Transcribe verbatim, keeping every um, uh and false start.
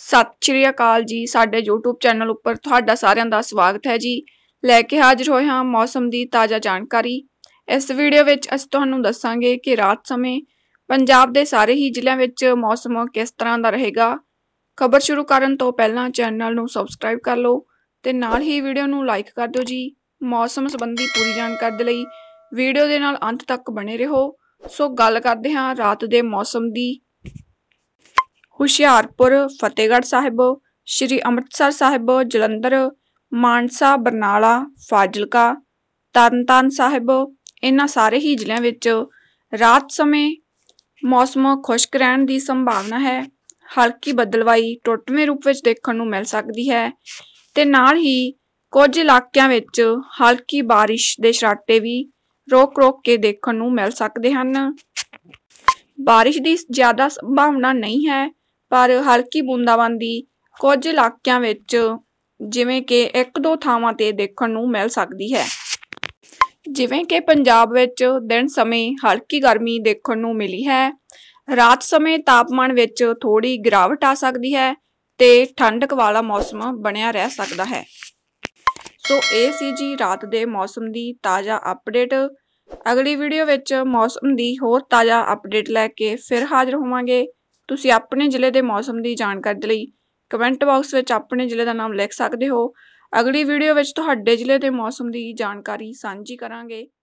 सत श्री अकाल जी। साडे यूट्यूब चैनल उपर तुहाडा सारिआं दा स्वागत है जी। लैके हाजिर होए हां मौसम की ताज़ा जानकारी। इस वीडियो विच असीं तुहानूं दस्सांगे कि रात समय पंजाब दे सारे ही जिलों में मौसम किस तरह का रहेगा। खबर शुरू करन तों पहलां चैनल नूं सबसक्राइब कर लो ते नाल ही वीडियो नूं लाइक कर दिओ जी। मौसम संबंधी पूरी जानकारी दे लई वीडियो दे नाल अंत तक बने रहो। सो गल करदे हां रात दे मौसम दी। हुशियारपुर, फतेहगढ़ साहिब, श्री अमृतसर साहिब, जलंधर, मानसा, बरनाला, फाजिलका, तरनतारन साहिब इन्हां सारे ही जिलों में रात समय मौसम खुश्क रहने की संभावना है। हल्की बदलवाई टोटवें रूप में देखने को मिल सकती है ते नाल ही कुछ इलाकों में हल्की बारिश के छराटे भी रोक रोक के देखने को मिल सकते हैं। बारिश की ज़्यादा संभावना नहीं है पर हल्की बूंदाबांदी कुछ इलाकों में जिमें कि एक दो थावां ते देखण नूं मिल सकती है। जिमें कि पंजाब विच दिन समय हल्की गर्मी देखण नूं मिली है। रात समय तापमान विच थोड़ी गिरावट आ सकती है ते ठंडक वाला मौसम बनिया रह सकता है। सो ये सी जी रात दे मौसम की ताज़ा अपडेट। अगली वीडियो विच मौसम की होर ताज़ा अपडेट लैके फिर हाजिर होवांगे। तुसीं अपने जिले के मौसम की जानकारी दे लई कमेंट बॉक्स विच अपने जिले का नाम लिख सकते हो। अगली वीडियो विच तुहाडे जिले के मौसम की जानकारी सांझी करांगे।